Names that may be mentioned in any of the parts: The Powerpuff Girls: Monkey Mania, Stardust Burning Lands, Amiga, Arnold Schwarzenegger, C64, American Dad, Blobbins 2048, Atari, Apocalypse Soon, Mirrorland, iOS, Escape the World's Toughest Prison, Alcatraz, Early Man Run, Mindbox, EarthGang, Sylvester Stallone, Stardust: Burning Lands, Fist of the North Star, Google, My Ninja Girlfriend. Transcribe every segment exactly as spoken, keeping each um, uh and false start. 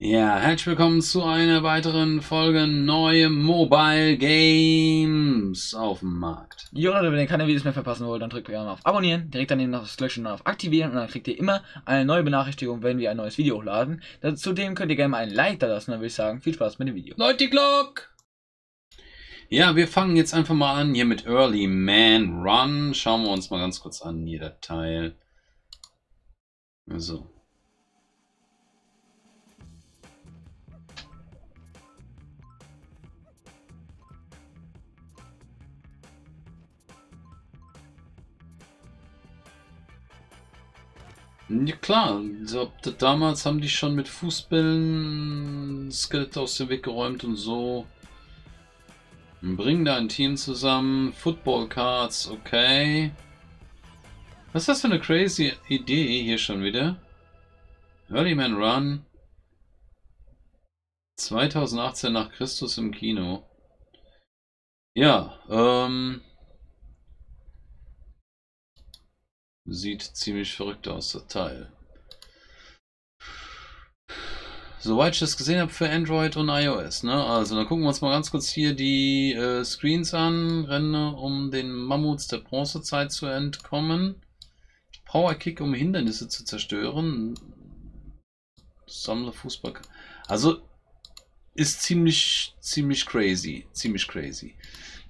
Ja, herzlich willkommen zu einer weiteren Folge neue Mobile Games auf dem Markt. Jo Leute, wenn ihr keine Videos mehr verpassen wollt, dann drückt gerne auf Abonnieren, direkt daneben noch das Glöckchen auf Aktivieren und dann kriegt ihr immer eine neue Benachrichtigung, wenn wir ein neues Video hochladen. Zudem könnt ihr gerne mal ein Like da lassen, dann würde ich sagen, viel Spaß mit dem Video. Leute, die Glocke! Ja, wir fangen jetzt einfach mal an hier mit Early Man Run. Schauen wir uns mal ganz kurz an, jeder Teil. So. Ja klar, damals haben die schon mit Fußbällen Skelette aus dem Weg geräumt und so. Bring da ein Team zusammen, Football Cards, okay. Was ist das für eine crazy Idee hier schon wieder? Early Man Run. zweitausendachtzehn nach Christus im Kino. Ja, ähm... sieht ziemlich verrückt aus, das Teil. Soweit ich das gesehen habe für Android und iOS, ne? Also dann gucken wir uns mal ganz kurz hier die äh, Screens an. Renne, um den Mammuts der Bronzezeit zu entkommen. Powerkick, um Hindernisse zu zerstören. Sammle Fußball. Also ist ziemlich, ziemlich crazy. Ziemlich crazy.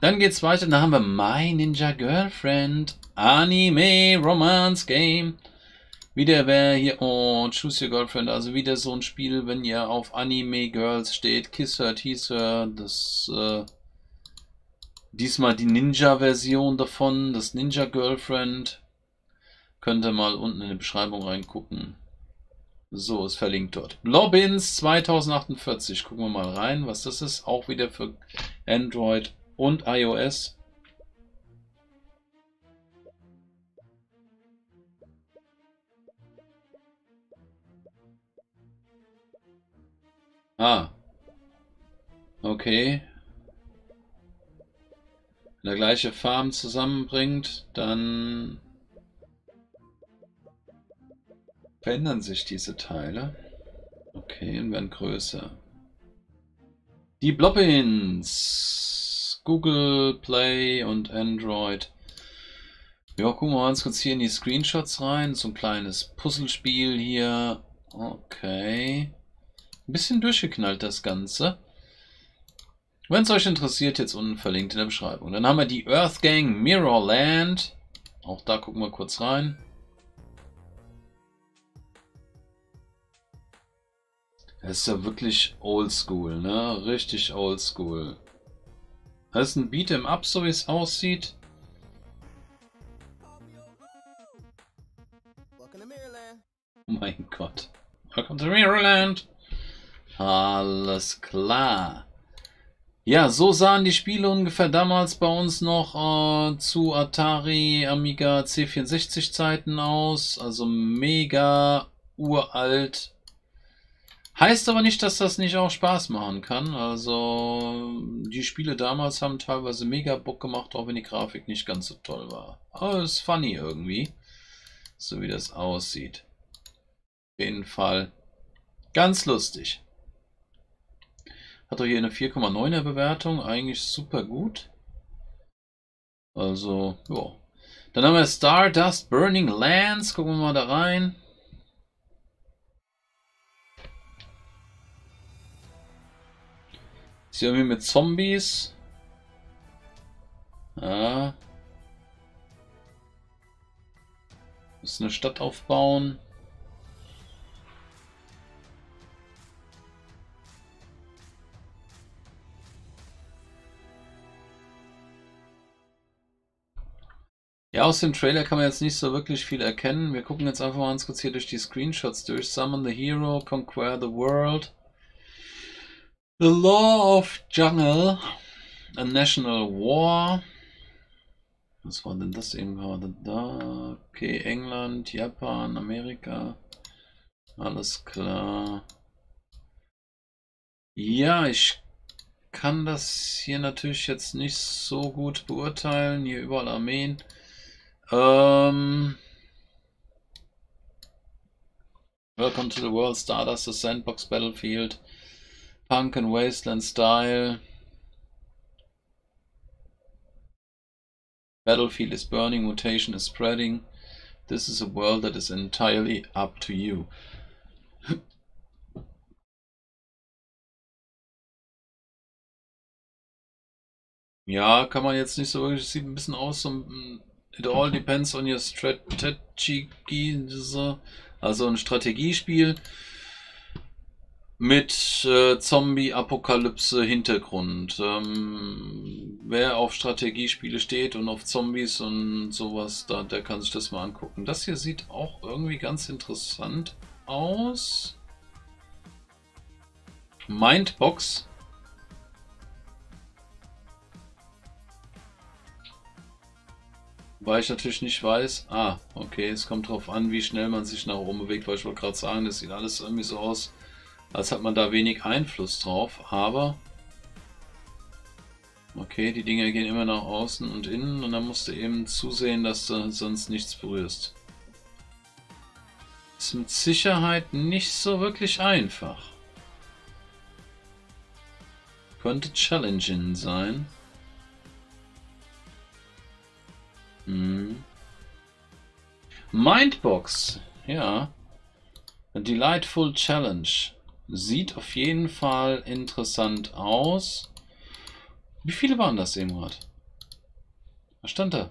Dann geht's weiter. Da haben wir My Ninja Girlfriend. Anime Romance Game. Wieder wäre hier, oh, Choose Your Girlfriend, also wieder so ein Spiel, wenn ihr auf Anime Girls steht, Kiss Her, Tease Her, das, äh, diesmal die Ninja-Version davon, das Ninja Girlfriend, könnt ihr mal unten in die Beschreibung reingucken. So, ist verlinkt dort. Blobbins zweitausendachtundzwanzig, gucken wir mal rein, was das ist, auch wieder für Android und iOS. Ah, okay. Wenn der gleiche Farm zusammenbringt, dann verändern sich diese Teile. Okay, und werden größer. Die Blobbins. Google Play und Android. Ja, gucken wir uns kurz hier in die Screenshots rein. So ein kleines Puzzlespiel hier. Okay. Bisschen durchgeknallt das Ganze. Wenn es euch interessiert, jetzt unten verlinkt in der Beschreibung. Dann haben wir die EarthGang Mirrorland. Auch da gucken wir kurz rein. Das ist ja wirklich oldschool, ne? Richtig oldschool. Das ist ein Beat'em Up, so wie es aussieht. Oh mein Gott. Welcome to Mirrorland. Alles klar. Ja, so sahen die Spiele ungefähr damals bei uns noch äh, zu Atari, Amiga, C vierundsechzig Zeiten aus. Also mega uralt. Heißt aber nicht, dass das nicht auch Spaß machen kann. Also die Spiele damals haben teilweise mega Bock gemacht, auch wenn die Grafik nicht ganz so toll war. Aber es ist funny irgendwie. So wie das aussieht. Auf jeden Fall ganz lustig. Hat doch hier eine vier Komma neuner Bewertung, eigentlich super gut. Also, ja. Dann haben wir Stardust Burning Lands, gucken wir mal da rein. Ist hier irgendwie mit Zombies. Ja. Muss eine Stadt aufbauen. Ja, aus dem Trailer kann man jetzt nicht so wirklich viel erkennen. Wir gucken jetzt einfach mal ganz kurz hier durch die Screenshots durch. Summon the Hero, Conquer the World. The Law of Jungle. A National War. Was war denn das eben gerade da? Okay, England, Japan, Amerika. Alles klar. Ja, ich kann das hier natürlich jetzt nicht so gut beurteilen. Hier überall Armeen. Ähm Welcome to the World, Stardust, the Sandbox Battlefield, Punk and Wasteland Style. Battlefield is burning, mutation is spreading. This is a world that is entirely up to you. Ja, kann man jetzt nicht so wirklich, sieht ein bisschen aus, so ein, it all depends on your strategy, also ein Strategiespiel mit äh, Zombie-Apokalypse-Hintergrund. Ähm, wer auf Strategiespiele steht und auf Zombies und sowas, da, der kann sich das mal angucken. Das hier sieht auch irgendwie ganz interessant aus. Mindbox. Weil ich natürlich nicht weiß, ah, okay, es kommt drauf an, wie schnell man sich nach oben bewegt, weil ich wollte gerade sagen, das sieht alles irgendwie so aus, als hat man da wenig Einfluss drauf, aber okay, die Dinger gehen immer nach außen und innen und dann musst du eben zusehen, dass du sonst nichts berührst. Ist mit Sicherheit nicht so wirklich einfach. Könnte challenging sein. Mindbox, ja, a Delightful Challenge, sieht auf jeden Fall interessant aus. Wie viele waren das eben gerade? Was stand da?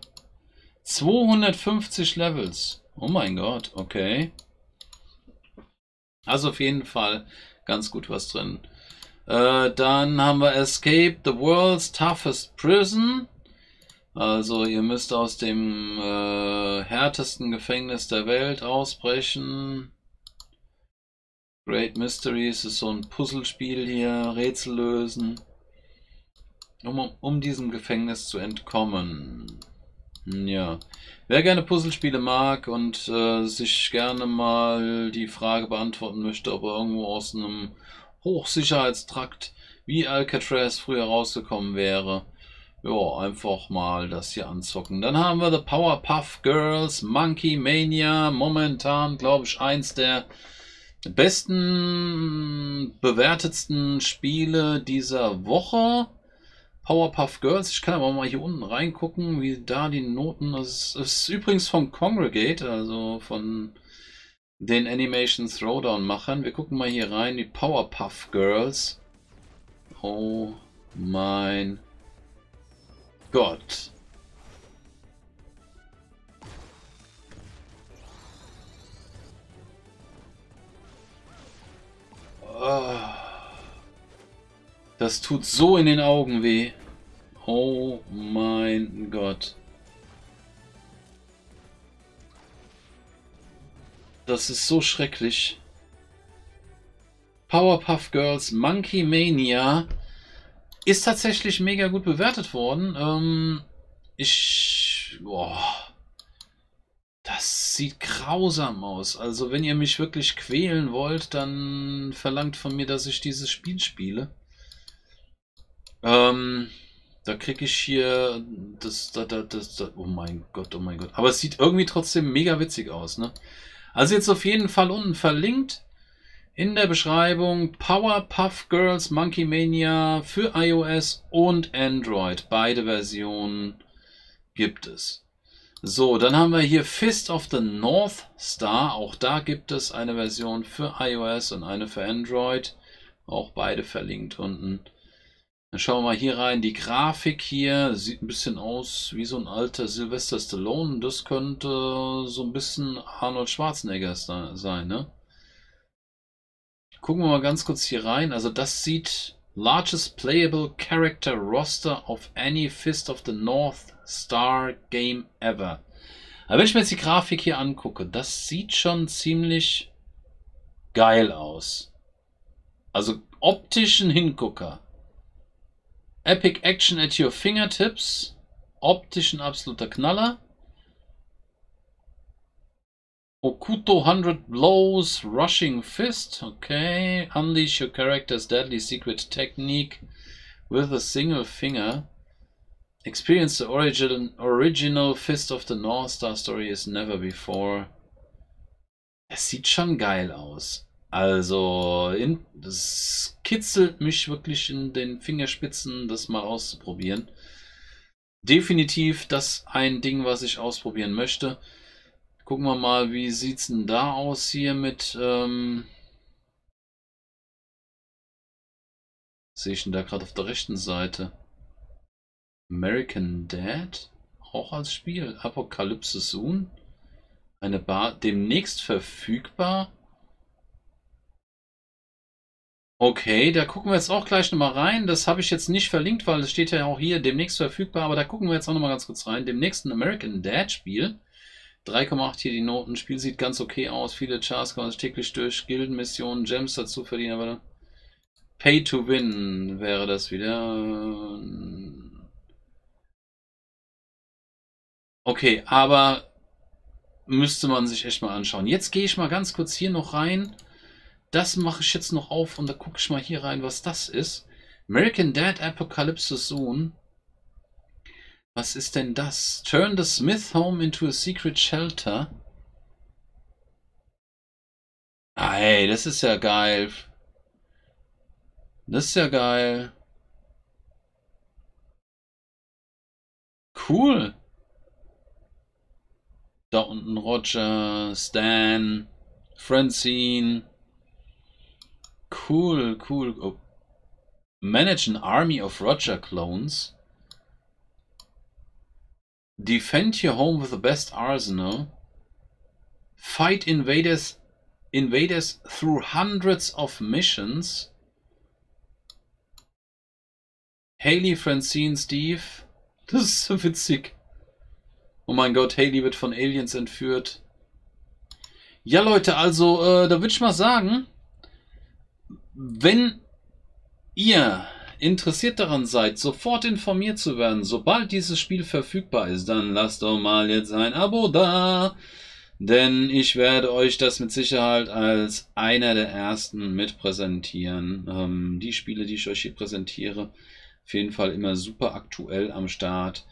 zweihundertfünfzig Levels, oh mein Gott, okay. Also auf jeden Fall ganz gut was drin. Äh, dann haben wir Escape the World's Toughest Prison. Also ihr müsst aus dem äh, härtesten Gefängnis der Welt ausbrechen. Great Mysteries ist so ein Puzzlespiel hier, Rätsel lösen, um, um diesem Gefängnis zu entkommen. Ja, wer gerne Puzzlespiele mag und äh, sich gerne mal die Frage beantworten möchte, ob er irgendwo aus einem Hochsicherheitstrakt wie Alcatraz früher rausgekommen wäre, ja, einfach mal das hier anzocken. Dann haben wir The Powerpuff Girls, Monkey Mania. Momentan, glaube ich, eins der besten, bewertetsten Spiele dieser Woche. Powerpuff Girls. Ich kann aber mal hier unten reingucken, wie da die Noten... Das ist, das ist übrigens von Congregate, also von den Animation Throwdown-Machern. Wir gucken mal hier rein, die Powerpuff Girls. Oh mein Gott. Oh. Das tut so in den Augen weh. Oh mein Gott. Das ist so schrecklich. Powerpuff Girls Monkey Mania. Ist tatsächlich mega gut bewertet worden. Ähm, ich... Boah, das sieht grausam aus. Also wenn ihr mich wirklich quälen wollt, dann verlangt von mir, dass ich dieses Spiel spiele. Ähm, da kriege ich hier... Das, das, das, das, oh mein Gott, oh mein Gott. Aber es sieht irgendwie trotzdem mega witzig aus, ne? Also jetzt auf jeden Fall unten verlinkt. In der Beschreibung Powerpuff Girls Monkey Mania für iOS und Android. Beide Versionen gibt es. So, dann haben wir hier Fist of the North Star. Auch da gibt es eine Version für iOS und eine für Android. Auch beide verlinkt unten. Dann schauen wir mal hier rein. Die Grafik hier sieht ein bisschen aus wie so ein alter Sylvester Stallone. Das könnte so ein bisschen Arnold Schwarzenegger sein, ne? Gucken wir mal ganz kurz hier rein. Also das sieht largest playable character roster of any Fist of the North Star game ever. Aber wenn ich mir jetzt die Grafik hier angucke, das sieht schon ziemlich geil aus. Also optischen Hingucker. Epic Action at your fingertips. Optisch ein absoluter Knaller. Okuto hundred Blows, Rushing Fist, okay, unleash your character's deadly secret technique with a single finger. Experience the origin, original Fist of the North Star story as never before. Es sieht schon geil aus. Also, in, das kitzelt mich wirklich in den Fingerspitzen, das mal auszuprobieren. Definitiv das ein Ding, was ich ausprobieren möchte. Gucken wir mal, wie sieht es denn da aus hier mit... Ähm Sehe ich denn da gerade auf der rechten Seite? American Dad? Auch als Spiel. Apocalypse Soon. Eine Bar demnächst verfügbar. Okay, da gucken wir jetzt auch gleich nochmal rein. Das habe ich jetzt nicht verlinkt, weil es steht ja auch hier demnächst verfügbar. Aber da gucken wir jetzt auch nochmal ganz kurz rein. Demnächst ein American Dad Spiel. drei Komma acht hier die Noten. Spiel sieht ganz okay aus. Viele Charts kann man sich täglich durch. Gildenmissionen, Gems dazu verdienen. Aber Pay to Win wäre das wieder. Okay, aber müsste man sich echt mal anschauen. Jetzt gehe ich mal ganz kurz hier noch rein. Das mache ich jetzt noch auf und da gucke ich mal hier rein, was das ist. American Dad Apocalypse Soon. Was ist denn das? Turn the Smith Home into a Secret Shelter. Ey, das ist ja geil. Das ist ja geil. Cool. Da unten Roger, Stan, Francine. Cool, cool. Oh. Manage an army of Roger clones. Defend your home with the best arsenal. Fight invaders, invaders through hundreds of missions. Haley, Francine, Steve. Das ist so witzig. Oh mein Gott, Haley wird von Aliens entführt. Ja, Leute, also äh, da würde ich mal sagen... Wenn ihr interessiert daran seid, sofort informiert zu werden, sobald dieses Spiel verfügbar ist, dann lasst doch mal jetzt ein Abo da, denn ich werde euch das mit Sicherheit als einer der ersten mit präsentieren. Ähm, die Spiele, die ich euch hier präsentiere, auf jeden Fall immer super aktuell am Start.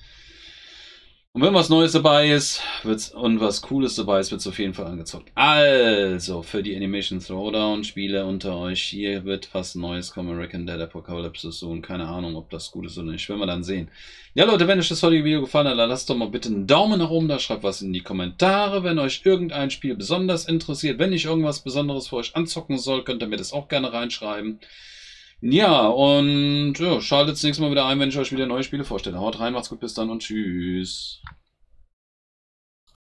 Und wenn was Neues dabei ist wird's, und was Cooles dabei ist, wird es auf jeden Fall angezockt. Also, für die Animation Throwdown-Spiele unter euch, hier wird was Neues kommen. American Dad Apocalypse Soon. Keine Ahnung, ob das gut ist oder nicht. Werden wir dann sehen. Ja, Leute, wenn euch das heutige Video gefallen hat, dann lasst doch mal bitte einen Daumen nach oben da. Schreibt was in die Kommentare, wenn euch irgendein Spiel besonders interessiert. Wenn ich irgendwas Besonderes für euch anzocken soll, könnt ihr mir das auch gerne reinschreiben. Ja, und ja, schaltet das nächste Mal wieder ein, wenn ich euch wieder neue Spiele vorstelle. Haut rein, macht's gut, bis dann und tschüss.